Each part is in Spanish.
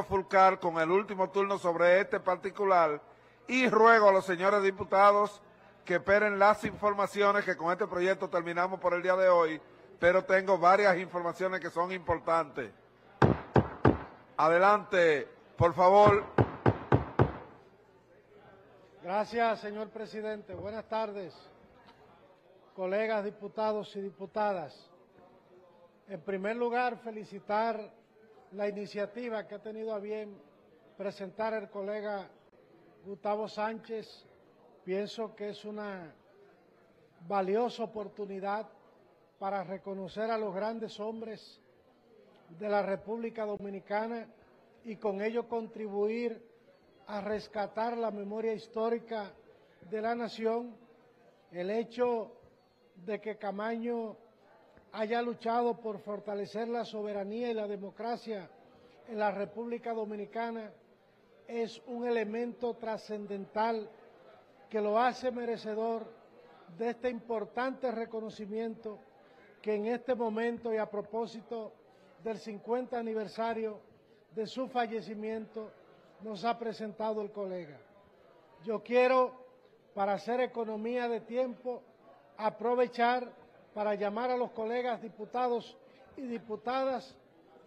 Julito Fulcar con el último turno sobre este particular y ruego a los señores diputados que esperen las informaciones, que con este proyecto terminamos por el día de hoy, pero tengo varias informaciones que son importantes. Adelante, por favor. Gracias, señor presidente. Buenas tardes, colegas diputados y diputadas. En primer lugar, felicitar la iniciativa que ha tenido a bien presentar el colega Gustavo Sánchez. Pienso que es una valiosa oportunidad para reconocer a los grandes hombres de la República Dominicana y con ello contribuir a rescatar la memoria histórica de la nación. El hecho de que Caamaño haya luchado por fortalecer la soberanía y la democracia en la República Dominicana es un elemento trascendental que lo hace merecedor de este importante reconocimiento que en este momento y a propósito del 50 aniversario de su fallecimiento nos ha presentado el colega. Yo quiero, para hacer economía de tiempo, aprovechar para llamar a los colegas diputados y diputadas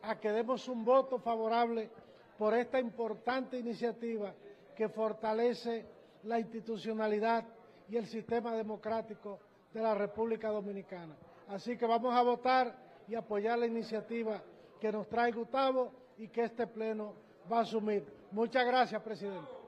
a que demos un voto favorable por esta importante iniciativa que fortalece la institucionalidad y el sistema democrático de la República Dominicana. Así que vamos a votar y apoyar la iniciativa que nos trae Gustavo y que este pleno va a asumir. Muchas gracias, presidente.